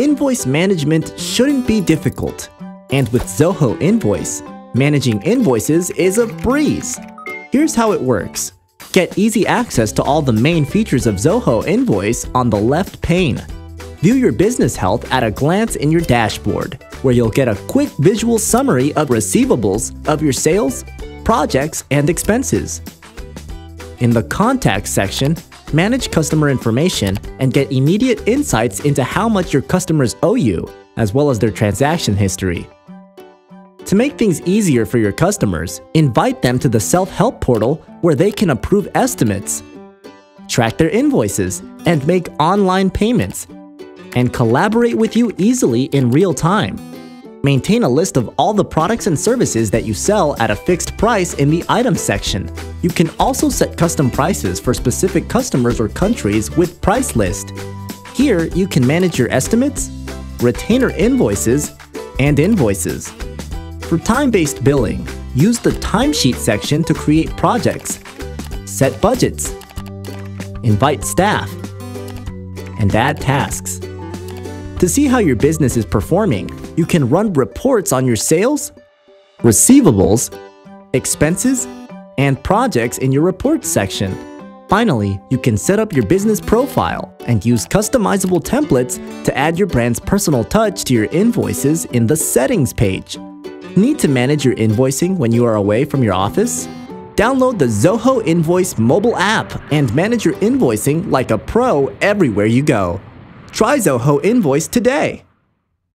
Invoice management shouldn't be difficult. And with Zoho Invoice, managing invoices is a breeze. Here's how it works. Get easy access to all the main features of Zoho Invoice on the left pane. View your business health at a glance in your dashboard, where you'll get a quick visual summary of receivables of your sales, projects, and expenses. In the Contacts section, manage customer information and get immediate insights into how much your customers owe you, as well as their transaction history. To make things easier for your customers, invite them to the self-help portal where they can approve estimates, track their invoices, and make online payments, and collaborate with you easily in real time. Maintain a list of all the products and services that you sell at a fixed price in the Items section. You can also set custom prices for specific customers or countries with Price List. Here, you can manage your estimates, retainer invoices, and invoices. For time-based billing, use the Timesheet section to create projects, set budgets, invite staff, and add tasks. To see how your business is performing, you can run reports on your sales, receivables, expenses, and projects in your Reports section. Finally, you can set up your business profile and use customizable templates to add your brand's personal touch to your invoices in the Settings page. Need to manage your invoicing when you are away from your office? Download the Zoho Invoice mobile app and manage your invoicing like a pro everywhere you go. Try Zoho Invoice today!